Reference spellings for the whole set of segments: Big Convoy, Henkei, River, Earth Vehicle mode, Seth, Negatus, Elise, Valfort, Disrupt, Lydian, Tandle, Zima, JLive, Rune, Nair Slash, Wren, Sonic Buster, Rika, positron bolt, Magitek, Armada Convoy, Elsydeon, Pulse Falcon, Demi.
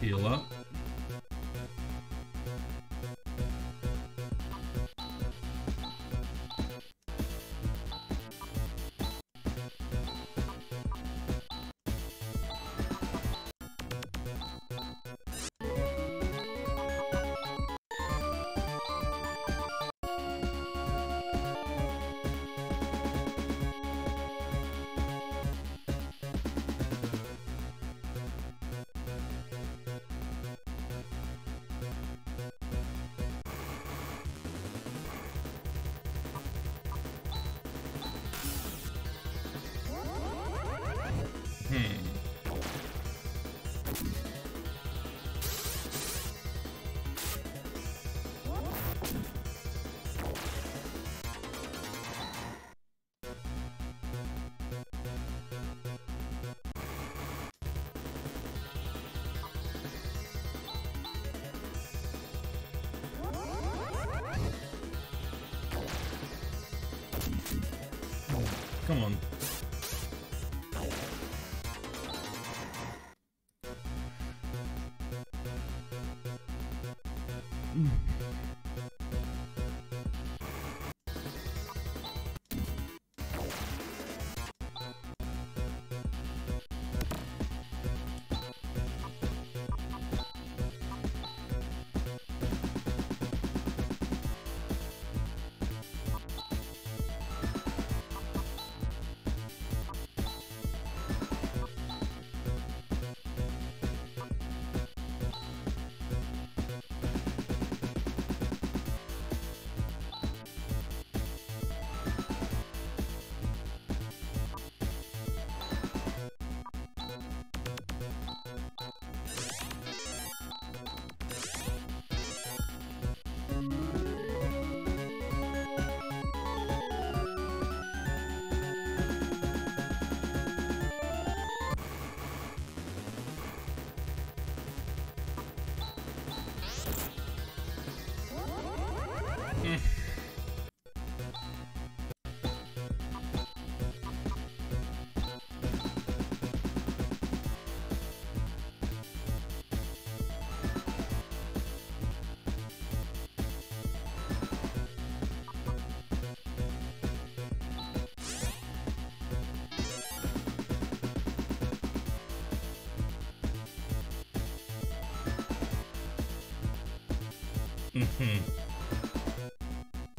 Heal up. Come on.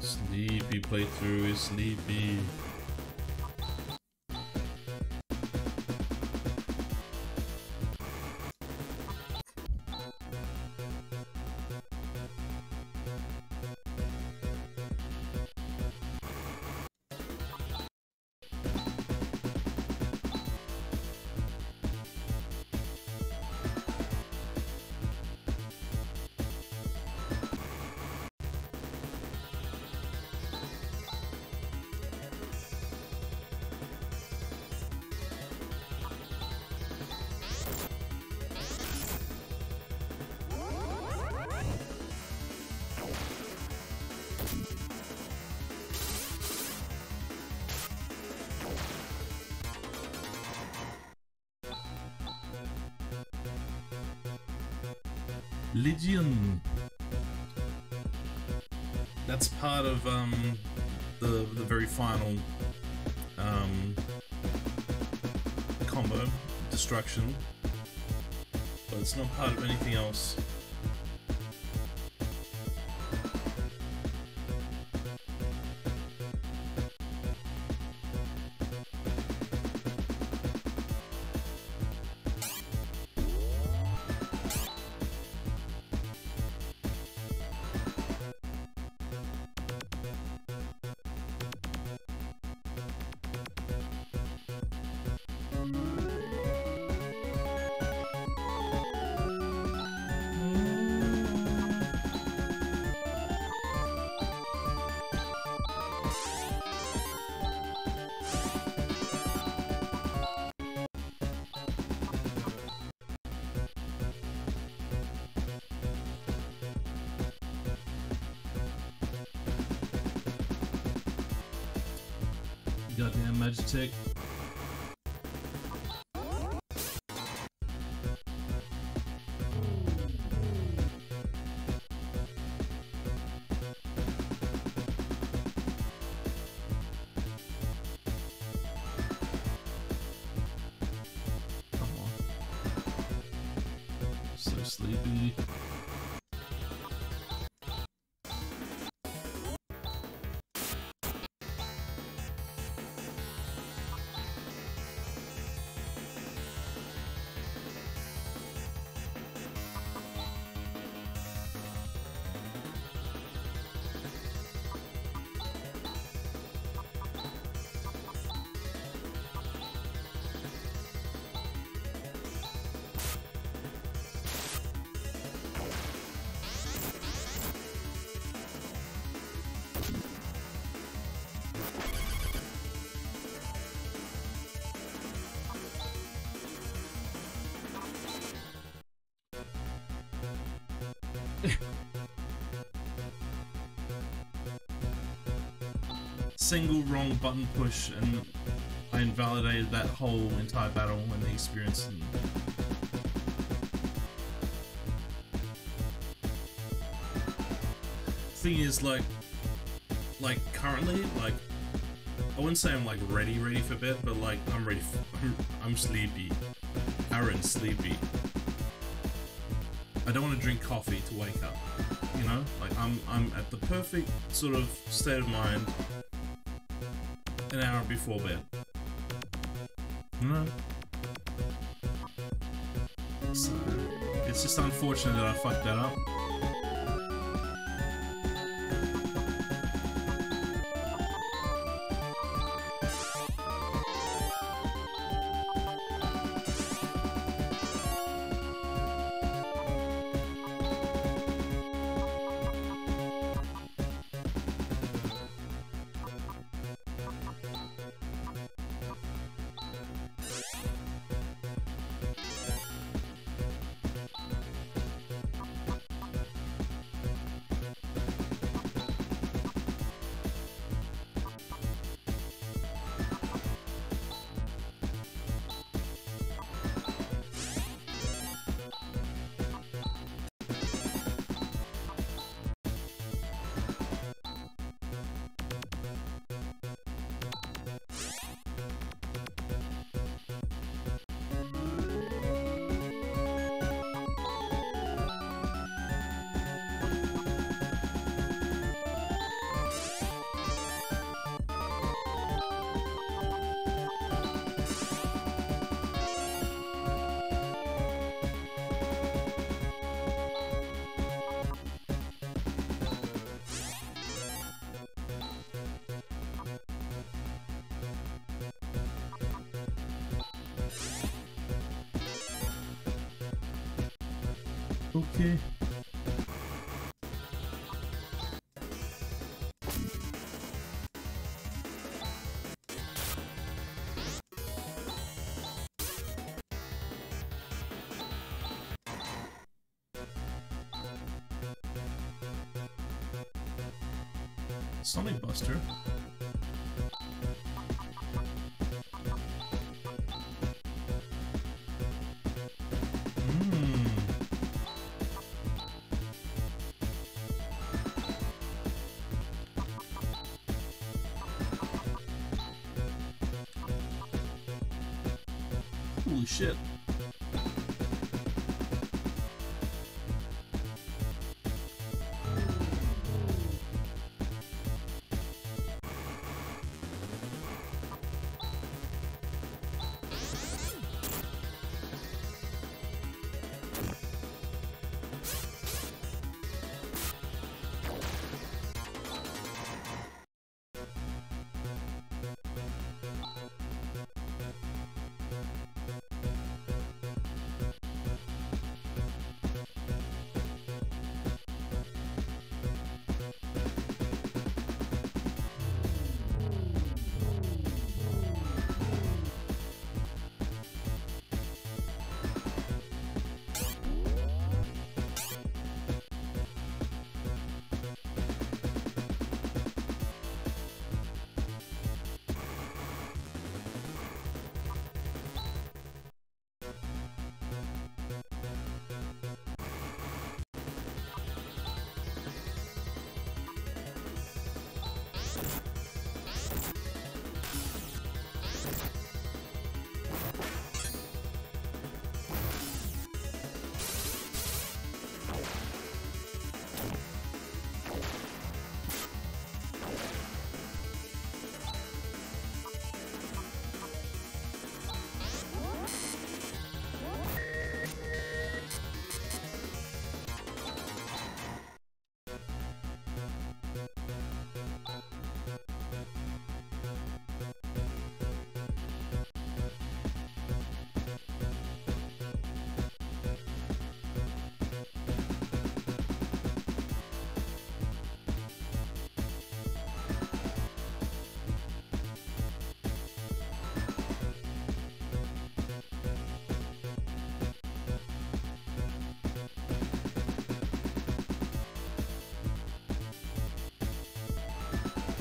Sleepy playthrough is sleepy. Lydian. That's part of the very final combo destruction, but it's not part of anything else. Goddamn Magitek. Single wrong button push and I invalidated that whole entire battle and the experience. And thing is, like currently, like, I wouldn't say I'm like ready for bed, but like I'm ready for, I'm sleepy. Aaron, sleepy. I don't want to drink coffee to wake up, you know? Like, I'm at the perfect sort of state of mind an hour before bed. You know? So, it's just unfortunate that I fucked that up. Okay. Sonic Buster. Shit.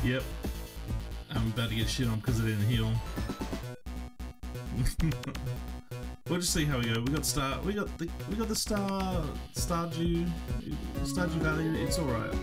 Yep. I'm about to get shit on because I didn't heal. We'll just see how we go. We got the Stardew Valley. It's all right.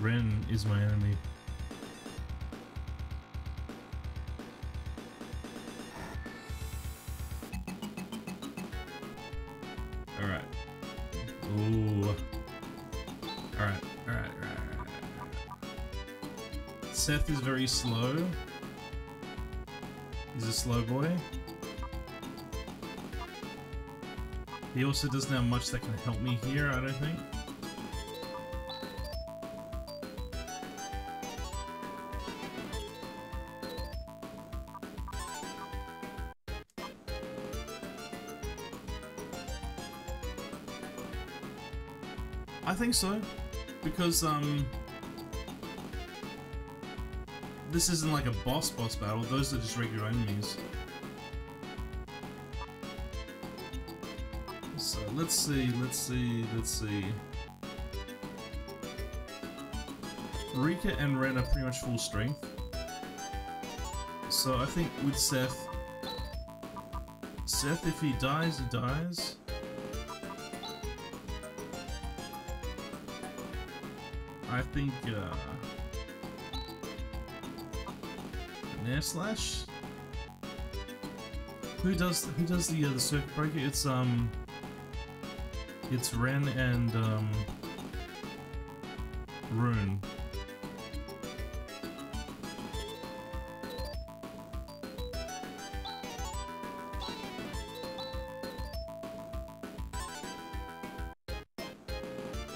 Wren is my enemy. Alright. Ooh. Alright. Seth is very slow. He's a slow boy. He also doesn't have much that can help me here, I don't think. I think so, because this isn't like a boss battle, those are just regular enemies. So let's see. Rika and Wren are pretty much full strength. So I think with Seth, if he dies, he dies. I think, Nair Slash? Who does the circuit breaker? It's Wren and, Rune.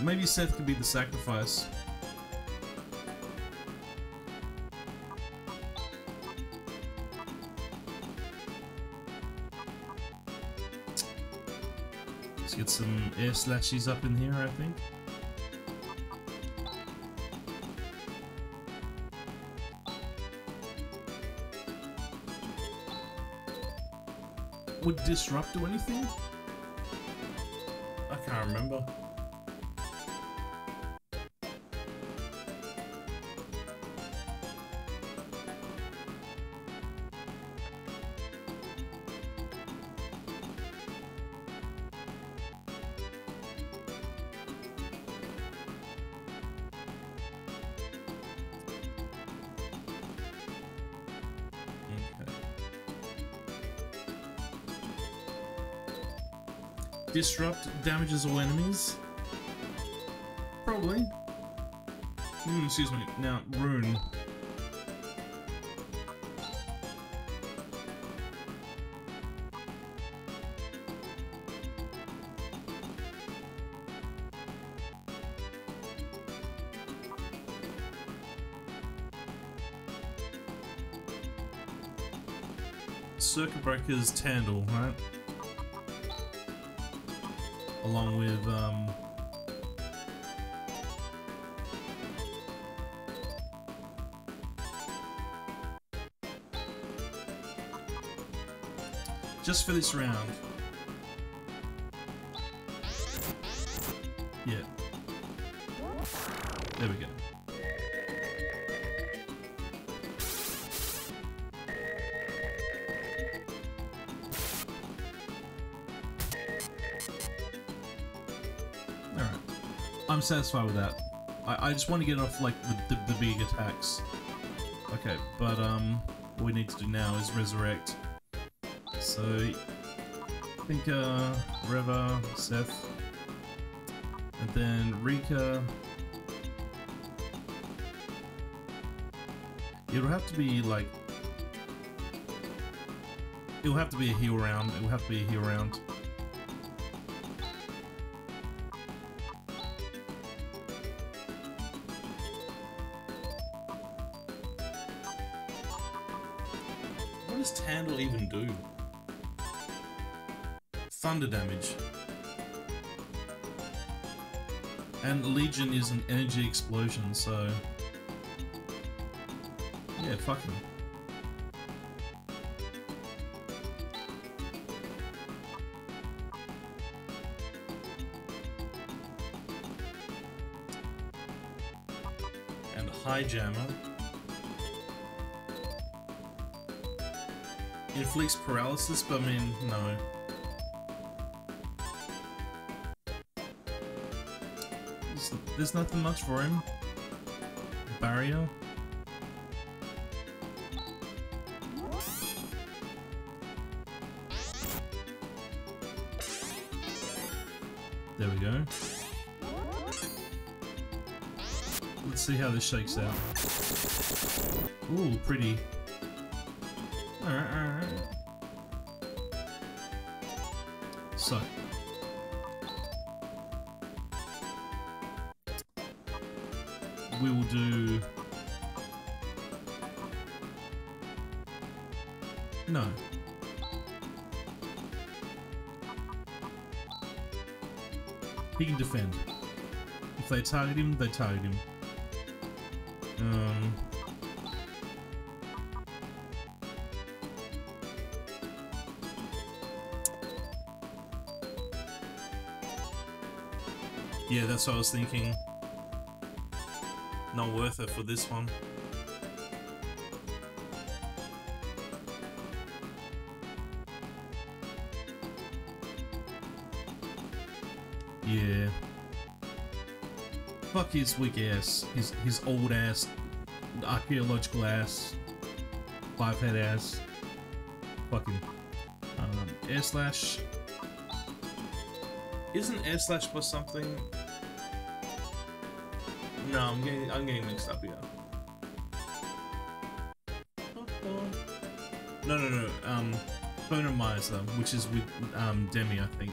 Maybe Seth could be the sacrifice. Get some air slashes up in here, I think. Would Disrupt do anything? I can't remember. Disrupt damages all enemies? Probably. Excuse me. Now, Rune. Circuit breaker's Tandle, right? Along with, just for this round. Yeah. There we go. I'm satisfied with that. I just want to get off like the big attacks. Okay, but what we need to do now is resurrect. So I think River, Seth, and then Rika. It'll have to be a heal round. What does Tandle even do? Thunder damage. And Legion is an energy explosion, so... yeah, fuck him. And Highjammer. Inflicts paralysis, but I mean, no. There's nothing much for him. Barrier. There we go. Let's see how this shakes out. Ooh, pretty. Alright, alright. So. We will do... no. He can defend. If they target him, they target him. Yeah, that's what I was thinking. Not worth it for this one. Yeah. Fuck his weak ass. His old ass. Archaeological ass. 5-head ass. Fucking. Air Slash. Isn't Air Slash plus something? No, I'm getting mixed up here. No. Phonomizer, which is with Demi, I think.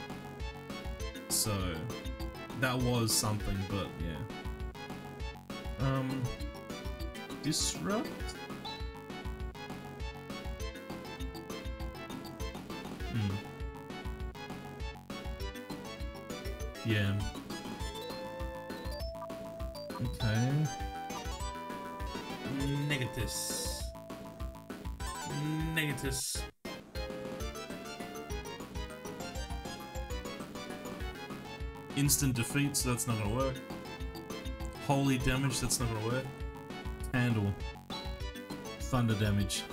So that was something, but yeah. Disrupt. Yeah. Okay. Negatus. Negatus. Instant defeat, so that's not gonna work. Holy damage, that's not gonna work. Handle. Thunder damage.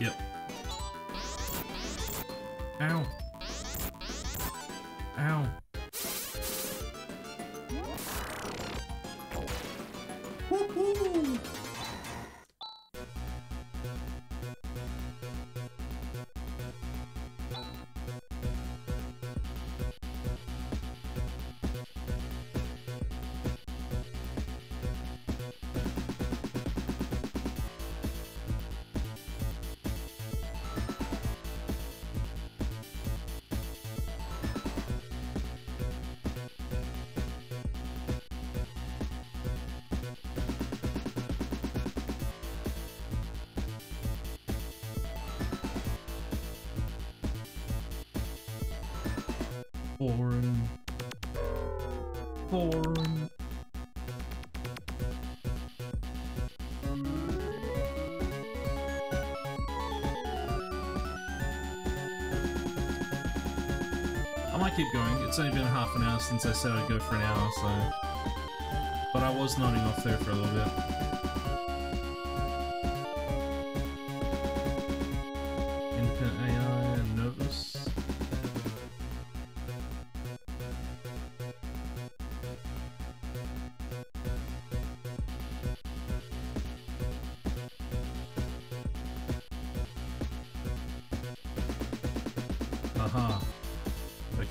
Yep. Ow. Ow. Woohoo! Foreign. I might keep going. It's only been half an hour since I said I'd go for an hour, so... but I was nodding off there for a little bit. Independent AI and nervous.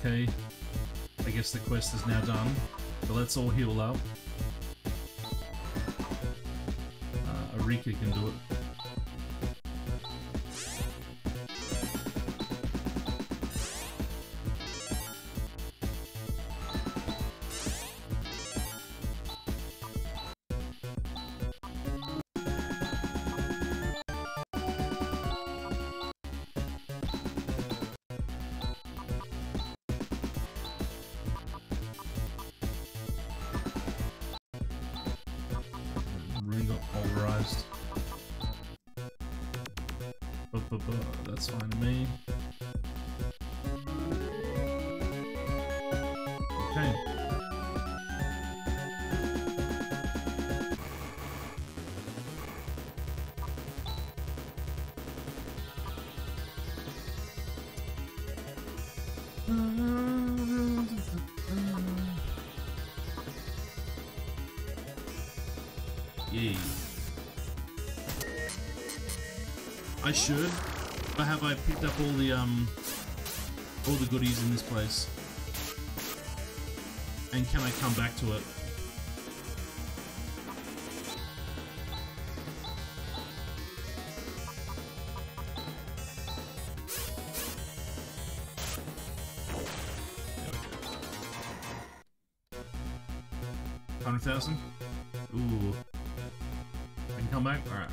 Okay, I guess the quest is now done, but let's all heal up. Rika can do it. used. That's fine to me. Okay. Yay. I should. But have I picked up all the goodies in this place? And can I come back to it? There we go. 100,000? Ooh. I can come back? Alright.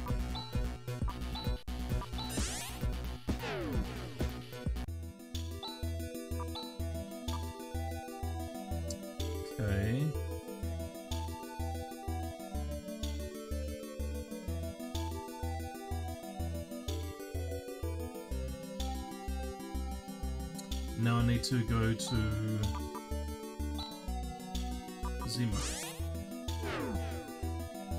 To go to Zima. So,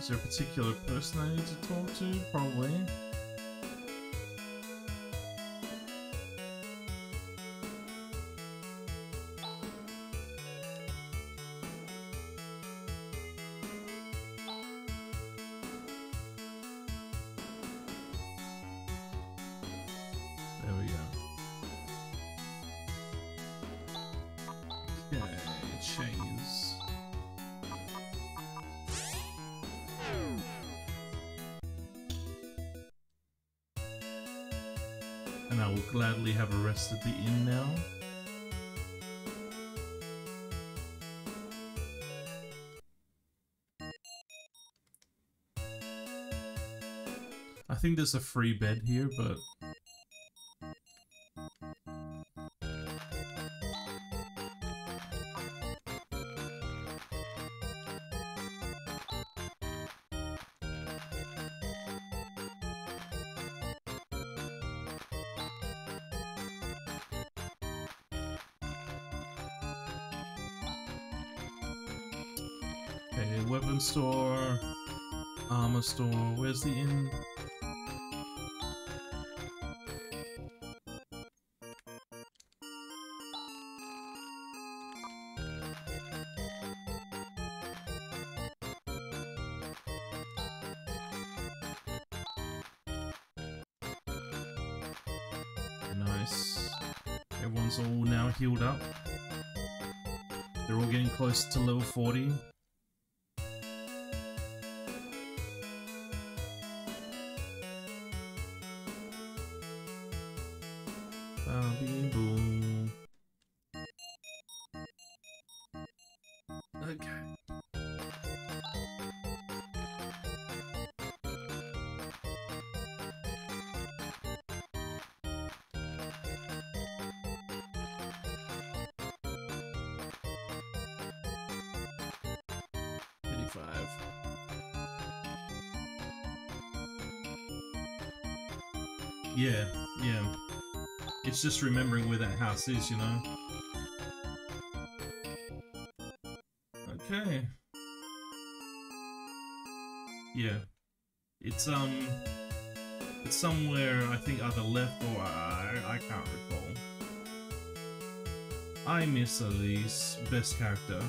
is there a particular person I need to talk to? Probably. And I will gladly have a rest at the inn now. I think there's a free bed here, but... Weapon store, armor store, where's the inn? Nice. Everyone's all now healed up. They're all getting close to level 40. Yeah, yeah. It's just remembering where that house is, you know? Okay. Yeah. It's somewhere, I think, either left or I can't recall. I miss Elise, best character.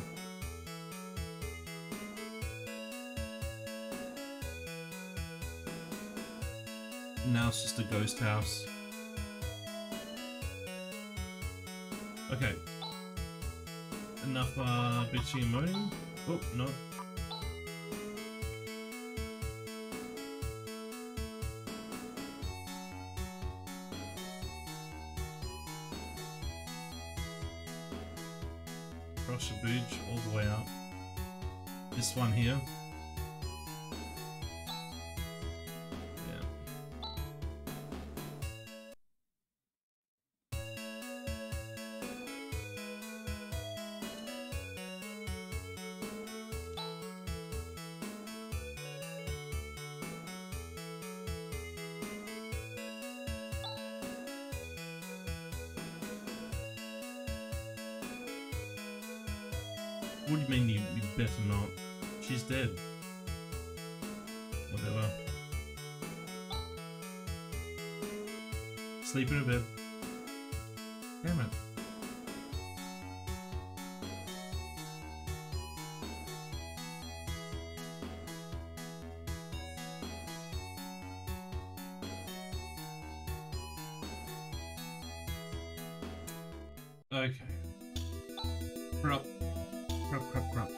Now it's just a ghost house. Okay. Enough bitching and moaning. Oh, no. Cross the bridge all the way up. This one here. What do you mean you better not? She's dead. Whatever. Sleep in a bed. Damn it. Okay. Crop. Crop, crop, crop.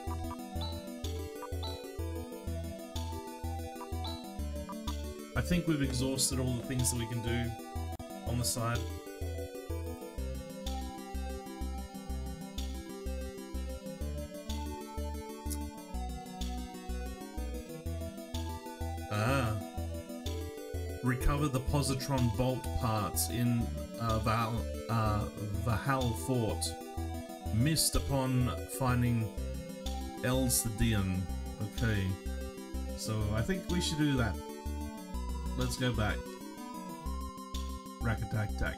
I think we've exhausted all the things that we can do on the side. Ah. Recover the positron bolt parts in Valfort. Missed upon finding Elsydeon. Okay. So I think we should do that. Let's go back. Rack-a-tack-tack.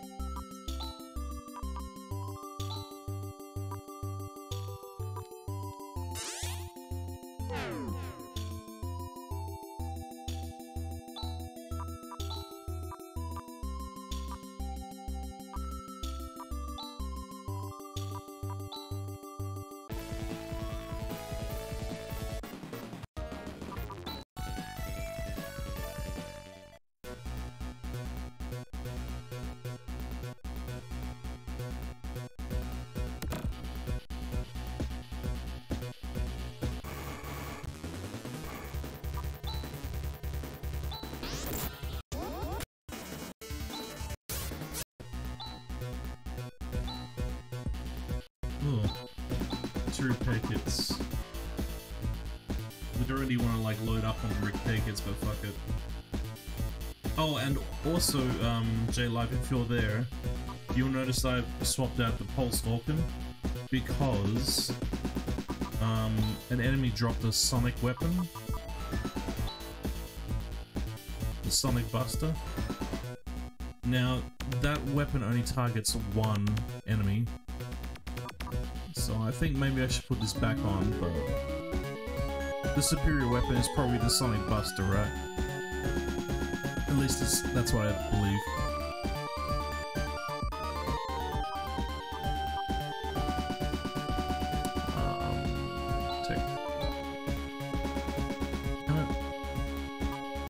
Packets. We don't really want to like load up on Rick packets, but fuck it. Oh, and also, JLive, if you're there, you'll notice I've swapped out the Pulse Falcon because an enemy dropped a Sonic weapon, the Sonic Buster. Now that weapon only targets one enemy. So I think maybe I should put this back on, but the superior weapon is probably the Sonic Buster, right? At least that's what I believe.